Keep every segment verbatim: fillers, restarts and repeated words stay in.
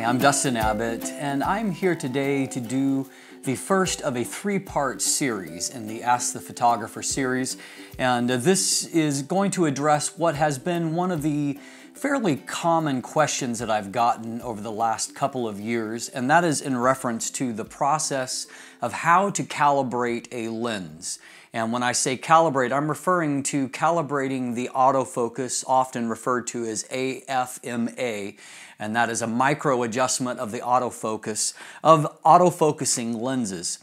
Hi, I'm Dustin Abbott, and I'm here today to do the first of a three-part series in the Ask the Photographer series. And uh, this is going to address what has been one of the fairly common questions that I've gotten over the last couple of years, and that is in reference to the process of how to calibrate a lens. And when I say calibrate, I'm referring to calibrating the autofocus, often referred to as A F M A, and that is a micro adjustment of the autofocus, of autofocusing lenses.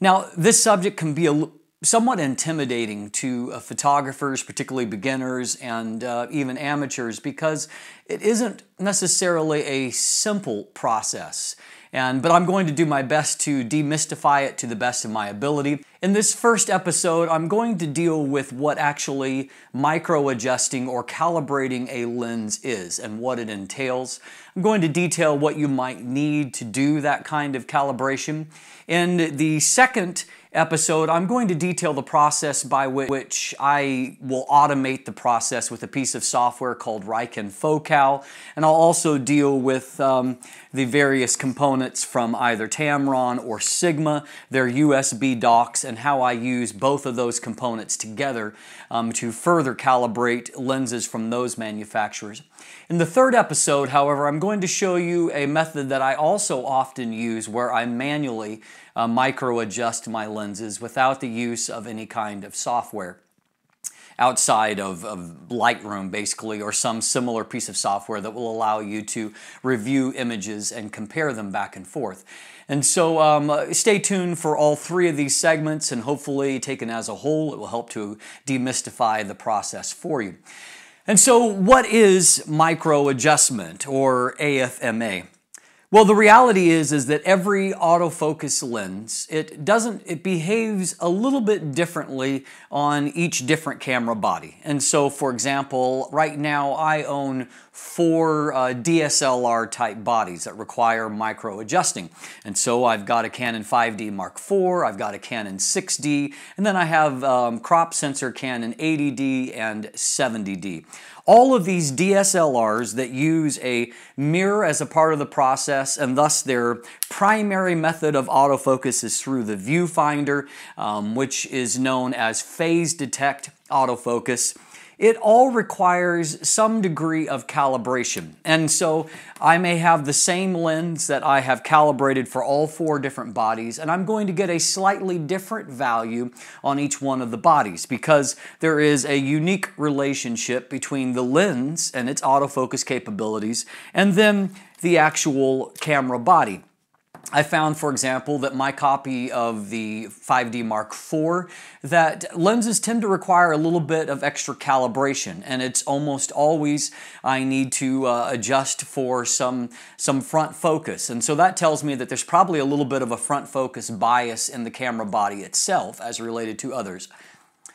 Now, this subject can be a somewhat intimidating to uh, photographers, particularly beginners and uh, even amateurs, because it isn't necessarily a simple process. And, but I'm going to do my best to demystify it to the best of my ability. In this first episode, I'm going to deal with what actually micro-adjusting or calibrating a lens is and what it entails. I'm going to detail what you might need to do that kind of calibration. In the second episode, I'm going to detail the process by which I will automate the process with a piece of software called Reikan FoCal, and I'll also deal with um, the various components from either Tamron or Sigma, their U S B docks, and how I use both of those components together um, to further calibrate lenses from those manufacturers. In the third episode, however, I'm going to show you a method that I also often use where I manually uh, micro-adjust my lenses without the use of any kind of software outside of, of Lightroom, basically, or some similar piece of software that will allow you to review images and compare them back and forth. And so um, stay tuned for all three of these segments, and hopefully, taken as a whole, it will help to demystify the process for you. And so what is micro-adjustment, or A F M A? Well, the reality is, is that every autofocus lens, it doesn't, it behaves a little bit differently on each different camera body. And so, for example, right now I own four uh, D S L R type bodies that require micro adjusting. And so I've got a Canon five D Mark four, I've got a Canon six D, and then I have um, crop sensor Canon eighty D and seventy D. All of these D S L Rs that use a mirror as a part of the process, and thus their primary method of autofocus is through the viewfinder, um, which is known as phase detect autofocus. It all requires some degree of calibration. And so I may have the same lens that I have calibrated for all four different bodies, and I'm going to get a slightly different value on each one of the bodies because there is a unique relationship between the lens and its autofocus capabilities and then the actual camera body. I found, for example, that my copy of the five D Mark four, that lenses tend to require a little bit of extra calibration, and it's almost always I need to uh, adjust for some, some front focus. And so that tells me that there's probably a little bit of a front focus bias in the camera body itself as related to others.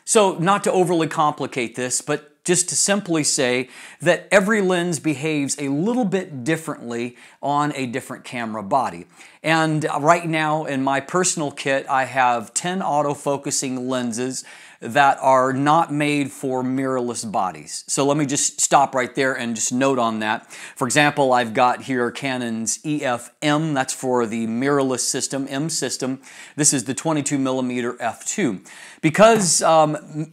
So not to overly complicate this, but just to simply say that every lens behaves a little bit differently on a different camera body. And right now in my personal kit, I have ten autofocusing lenses that are not made for mirrorless bodies. So let me just stop right there and just note on that. For example, I've got here Canon's E F M, that's for the mirrorless system, M system. This is the twenty-two millimeter f two. Because um,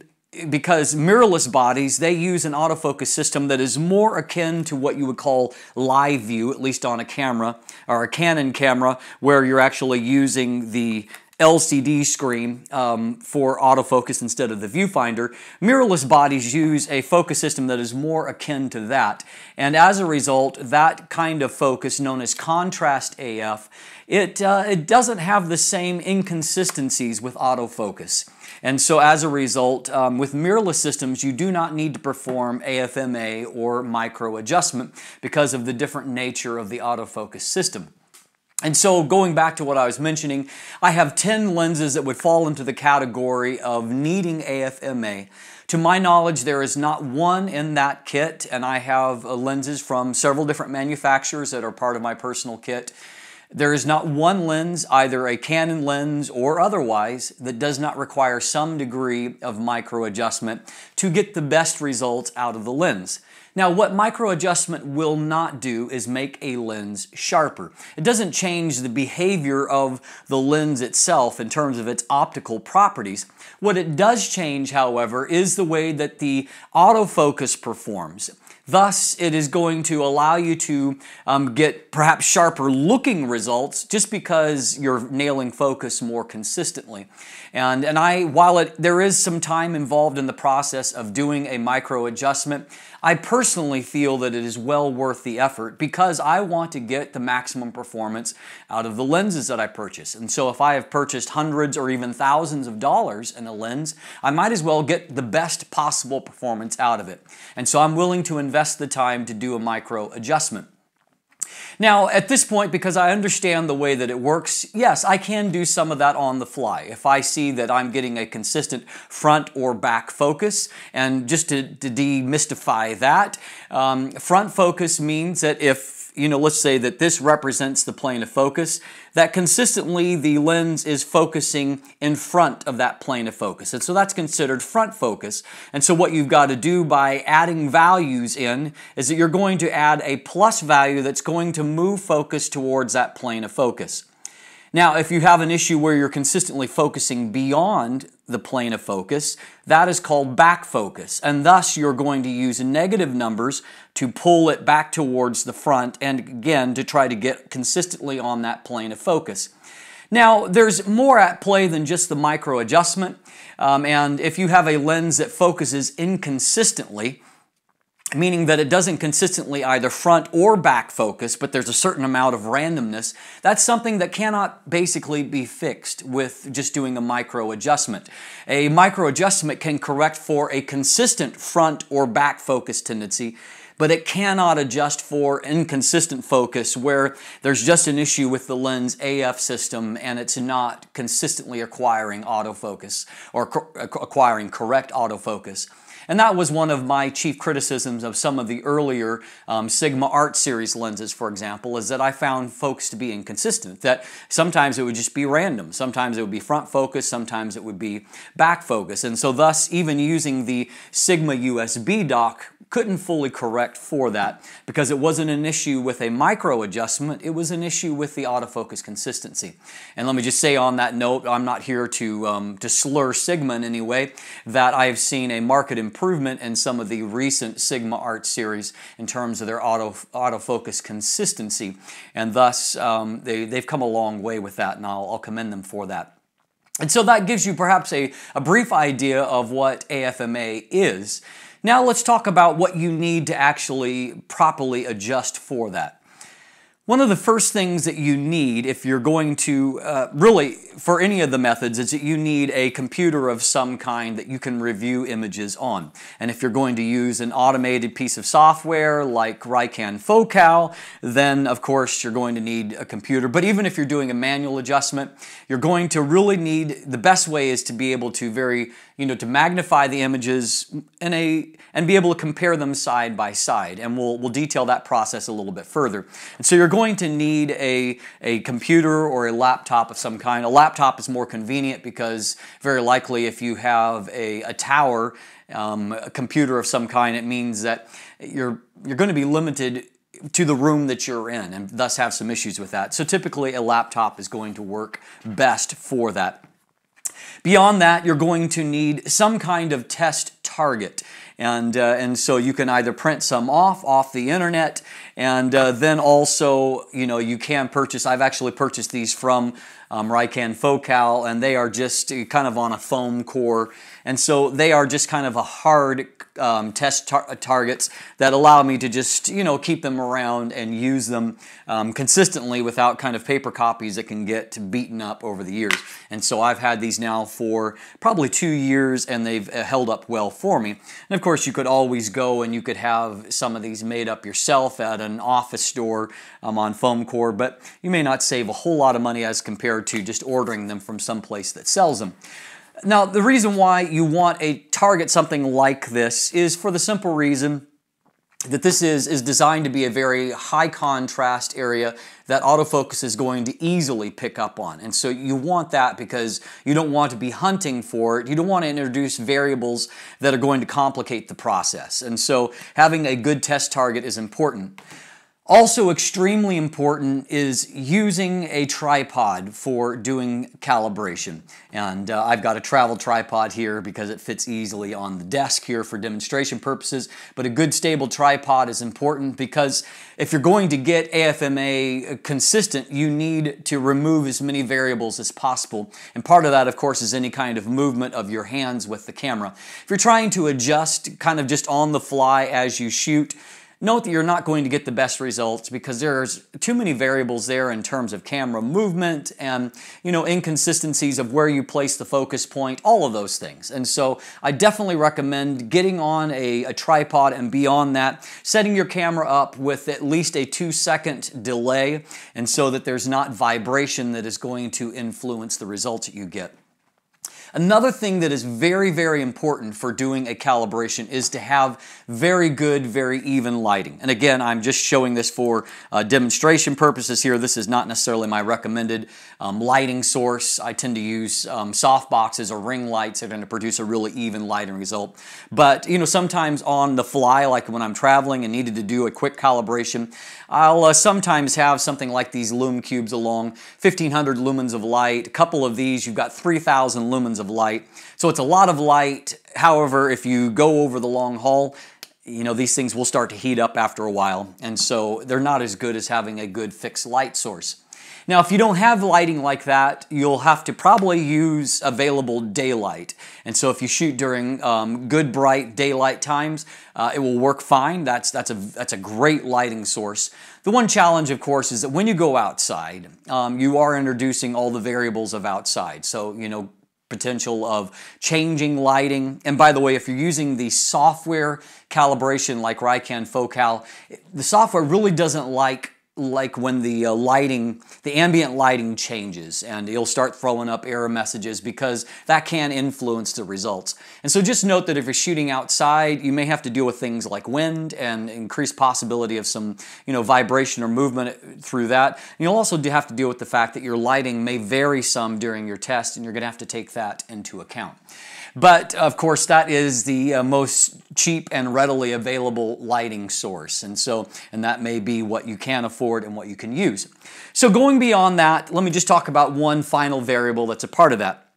Because mirrorless bodies, they use an autofocus system that is more akin to what you would call live view, at least on a camera, or a Canon camera, where you're actually using the L C D screen um, for autofocus instead of the viewfinder. Mirrorless bodies use a focus system that is more akin to that. And as a result, that kind of focus, known as contrast A F, it, uh, it doesn't have the same inconsistencies with autofocus. And so as a result, um, with mirrorless systems, you do not need to perform A F M A or micro adjustment because of the different nature of the autofocus system. And so going back to what I was mentioning, I have ten lenses that would fall into the category of needing A F M A. To my knowledge, there is not one in that kit, and I have uh, lenses from several different manufacturers that are part of my personal kit. There is not one lens, either a Canon lens or otherwise, that does not require some degree of micro adjustment to get the best results out of the lens. Now, what micro adjustment will not do is make a lens sharper. It doesn't change the behavior of the lens itself in terms of its optical properties. What it does change, however, is the way that the autofocus performs. Thus, it is going to allow you to um, get perhaps sharper looking results just because you're nailing focus more consistently. And, and I, while it, there is some time involved in the process of doing a micro adjustment, I personally feel that it is well worth the effort because I want to get the maximum performance out of the lenses that I purchase. And so if I have purchased hundreds or even thousands of dollars in a lens, I might as well get the best possible performance out of it. And so I'm willing to invest Invest the time to do a micro adjustment. Now, at this point, because I understand the way that it works, yes, I can do some of that on the fly. If I see that I'm getting a consistent front or back focus, and just to, to demystify that, um, front focus means that if you know, let's say that this represents the plane of focus, that consistently the lens is focusing in front of that plane of focus. And so that's considered front focus. And so what you've got to do by adding values in is that you're going to add a plus value that's going to move focus towards that plane of focus. Now, if you have an issue where you're consistently focusing beyond the plane of focus, that is called back focus, and thus you're going to use negative numbers to pull it back towards the front and again to try to get consistently on that plane of focus. Now, there's more at play than just the micro adjustment, um, and if you have a lens that focuses inconsistently, meaning that it doesn't consistently either front or back focus, but there's a certain amount of randomness, that's something that cannot basically be fixed with just doing a micro adjustment. A micro adjustment can correct for a consistent front or back focus tendency, but it cannot adjust for inconsistent focus where there's just an issue with the lens A F system and it's not consistently acquiring autofocus or co- acquiring correct autofocus. And that was one of my chief criticisms of some of the earlier um, Sigma Art Series lenses, for example, is that I found focus to be inconsistent, that sometimes it would just be random. Sometimes it would be front focus, sometimes it would be back focus. And so thus, even using the Sigma U S B dock couldn't fully correct for that because it wasn't an issue with a micro adjustment, it was an issue with the autofocus consistency. And let me just say on that note, I'm not here to, um, to slur Sigma in any way, that I've seen a marked improvement in some of the recent Sigma Art Series in terms of their auto, autofocus consistency, and thus um, they, they've come a long way with that, and I'll, I'll commend them for that. And so that gives you perhaps a, a brief idea of what A F M A is. Now let's talk about what you need to actually properly adjust for that. One of the first things that you need if you're going to, uh, really for any of the methods, is that you need a computer of some kind that you can review images on. And if you're going to use an automated piece of software like Reikan FoCal, then of course you're going to need a computer. But even if you're doing a manual adjustment, you're going to really need, the best way is to be able to very, you know, to magnify the images in a, and be able to compare them side by side. And we'll, we'll detail that process a little bit further. And so you're going to need a, a computer or a laptop of some kind. A laptop is more convenient because very likely if you have a, a tower, um, a computer of some kind, it means that you're, you're going to be limited to the room that you're in and thus have some issues with that. So typically a laptop is going to work best for that. Beyond that, you're going to need some kind of test target. And, uh, and so you can either print some off, off the internet, and uh, then also, you know, you can purchase, I've actually purchased these from um, Reikan FoCal, and they are just kind of on a foam core. And so they are just kind of a hard um, test tar targets that allow me to just, you know, keep them around and use them um, consistently without kind of paper copies that can get beaten up over the years. And so I've had these now for probably two years, and they've held up well for me. And of course, Of course, you could always go and you could have some of these made up yourself at an office store um, on foam core, but you may not save a whole lot of money as compared to just ordering them from some place that sells them. Now, the reason why you want a target something like this is for the simple reason that this is is designed to be a very high contrast area that autofocus is going to easily pick up on. And so you want that because you don't want to be hunting for it. You don't want to introduce variables that are going to complicate the process. And so having a good test target is important. Also extremely important is using a tripod for doing calibration. And uh, I've got a travel tripod here because it fits easily on the desk here for demonstration purposes. But a good stable tripod is important because if you're going to get A F M A consistent, you need to remove as many variables as possible. And part of that, of course, is any kind of movement of your hands with the camera. If you're trying to adjust kind of just on the fly as you shoot, note that you're not going to get the best results because there's too many variables there in terms of camera movement and, you know, inconsistencies of where you place the focus point, all of those things. And so I definitely recommend getting on a, a tripod, and beyond that, setting your camera up with at least a two second delay, and so that there's not vibration that is going to influence the results that you get. Another thing that is very, very important for doing a calibration is to have very good, very even lighting. And again, I'm just showing this for uh, demonstration purposes here. This is not necessarily my recommended um, lighting source. I tend to use um, soft boxes or ring lights that are going to produce a really even lighting result. But, you know, sometimes on the fly, like when I'm traveling and needed to do a quick calibration, I'll uh, sometimes have something like these lume cubes along, fifteen hundred lumens of light. A couple of these, you've got three thousand lumens of of light. So it's a lot of light. However, if you go over the long haul, you know, these things will start to heat up after a while. And so they're not as good as having a good fixed light source. Now, if you don't have lighting like that, you'll have to probably use available daylight. And so if you shoot during um, good, bright daylight times, uh, it will work fine. That's, that's, a, that's a great lighting source. The one challenge, of course, is that when you go outside, um, you are introducing all the variables of outside. So, you know, potential of changing lighting. And by the way, if you're using the software calibration like Reikan FoCal, the software really doesn't like like when the uh, lighting, the ambient lighting changes, and it'll start throwing up error messages because that can influence the results. And so just note that if you're shooting outside, you may have to deal with things like wind and increased possibility of some, you know, vibration or movement through that. And you'll also have to deal with the fact that your lighting may vary some during your test, and you're going to have to take that into account. But of course, that is the uh, most cheap and readily available lighting source. And so, and that may be what you can afford and what you can use. So going beyond that, let me just talk about one final variable that's a part of that.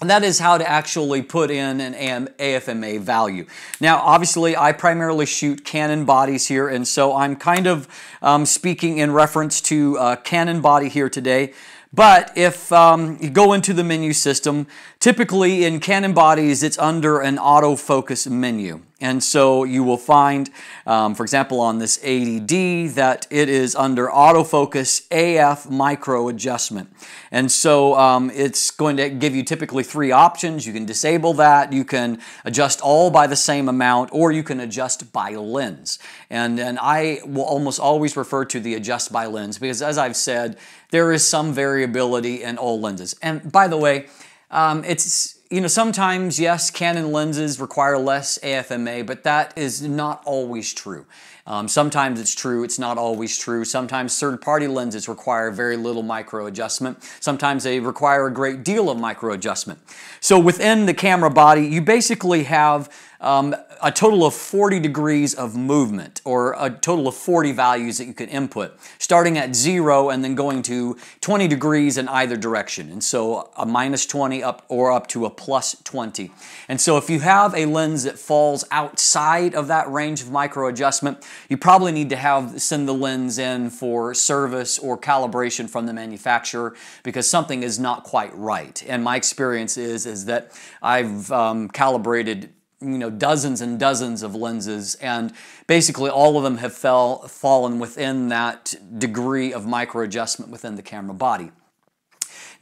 And that is how to actually put in an A F M A value. Now, obviously, I primarily shoot Canon bodies here, and so I'm kind of um, speaking in reference to uh, Canon body here today. But if um, you go into the menu system, typically in Canon bodies, it's under an autofocus menu. And so you will find, um, for example, on this eighty D, that it is under autofocus A F micro adjustment. And so um, it's going to give you typically three options. You can disable that, you can adjust all by the same amount, or you can adjust by lens. And, and I will almost always refer to the adjust by lens because, as I've said, there is some variability in all lenses. And by the way, um, it's... You know, sometimes, yes, Canon lenses require less A F M A, but that is not always true. Um, sometimes it's true, it's not always true. Sometimes third-party lenses require very little micro-adjustment. Sometimes they require a great deal of micro-adjustment. So within the camera body, you basically have um, a total of forty degrees of movement, or a total of forty values that you can input, starting at zero and then going to twenty degrees in either direction. And so a minus twenty up or up to a plus twenty. And so if you have a lens that falls outside of that range of micro-adjustment, you probably need to have send the lens in for service or calibration from the manufacturer because something is not quite right. And my experience is, is that I've um, calibrated, you know, dozens and dozens of lenses, and basically all of them have fell, fallen within that degree of micro adjustment within the camera body.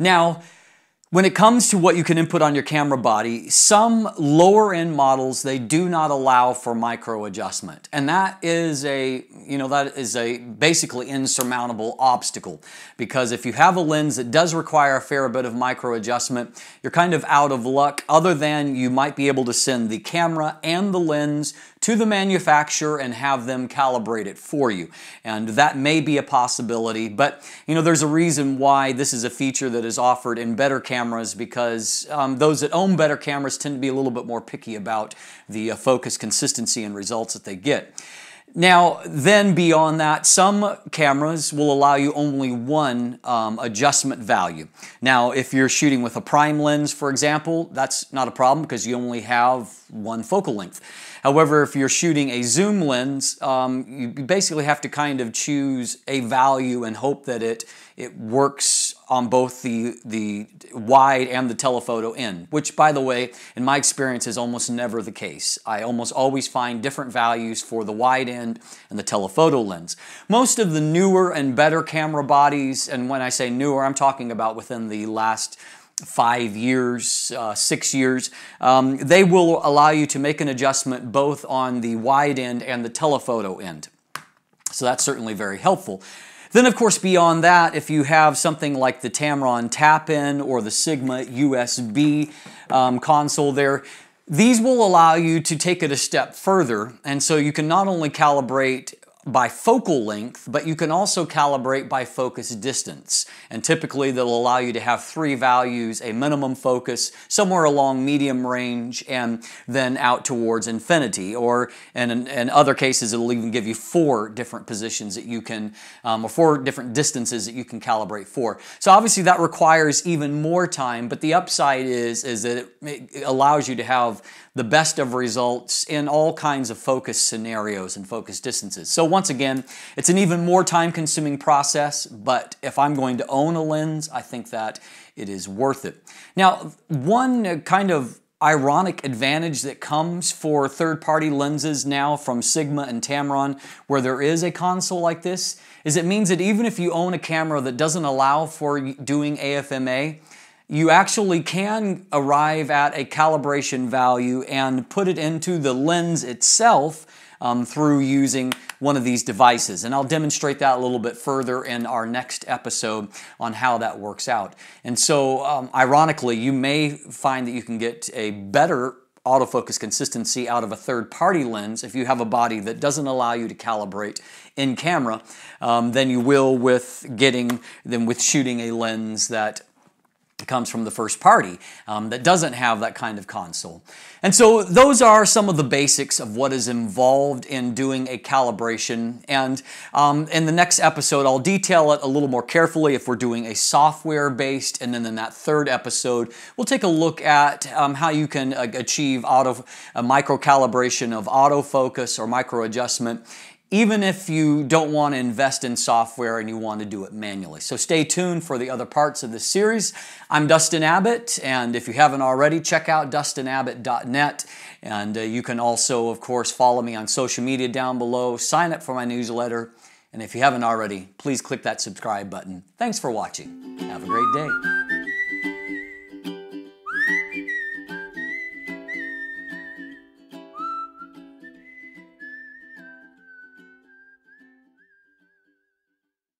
Now, When it comes to what you can input on your camera body, some lower-end models, they do not allow for micro adjustment. And that is a, you know, that is a basically insurmountable obstacle, because if you have a lens that does require a fair bit of micro adjustment, you're kind of out of luck, other than you might be able to send the camera and the lens to the manufacturer and have them calibrate it for you. And that may be a possibility, but you know, there's a reason why this is a feature that is offered in better cameras, because um, those that own better cameras tend to be a little bit more picky about the uh, focus consistency and results that they get. Now, then beyond that, some cameras will allow you only one um, adjustment value. Now, if you're shooting with a prime lens, for example, that's not a problem because you only have one focal length. However, if you're shooting a zoom lens, um, you basically have to kind of choose a value and hope that it, it works on both the, the wide and the telephoto end, which, by the way, in my experience is almost never the case. I almost always find different values for the wide end and the telephoto lens. Most of the newer and better camera bodies, and when I say newer, I'm talking about within the last five years, uh, six years, um, they will allow you to make an adjustment both on the wide end and the telephoto end. So that's certainly very helpful. Then, of course, beyond that, if you have something like the Tamron Tap-In or the Sigma U S B um, console there, these will allow you to take it a step further. And so you can not only calibrate by focal length, but you can also calibrate by focus distance. And typically they'll allow you to have three values: a minimum focus, somewhere along medium range, and then out towards infinity. Or and in, in other cases, it'll even give you four different positions that you can, um, or four different distances that you can calibrate for. So obviously that requires even more time, but the upside is, is that it, it allows you to have the best of results in all kinds of focus scenarios and focus distances. So once again, it's an even more time-consuming process, but if I'm going to own a lens, I think that it is worth it. Now, one kind of ironic advantage that comes for third-party lenses now from Sigma and Tamron, where there is a console like this, is it means that even if you own a camera that doesn't allow for doing A F M A, you actually can arrive at a calibration value and put it into the lens itself um, through using one of these devices. And I'll demonstrate that a little bit further in our next episode on how that works out. And so, um, ironically, you may find that you can get a better autofocus consistency out of a third-party lens if you have a body that doesn't allow you to calibrate in camera um, than you will with getting than with shooting a lens that comes from the first party um, that doesn't have that kind of console. And so those are some of the basics of what is involved in doing a calibration. And um, in the next episode, I'll detail it a little more carefully if we're doing a software-based, and then in that third episode, we'll take a look at um, how you can uh, achieve auto, uh, micro-calibration of autofocus or micro-adjustment, even if you don't want to invest in software and you want to do it manually. So stay tuned for the other parts of this series. I'm Dustin Abbott, and if you haven't already, check out Dustin Abbott dot net. And uh, you can also, of course, follow me on social media down below, sign up for my newsletter, and if you haven't already, please click that subscribe button. Thanks for watching. Have a great day.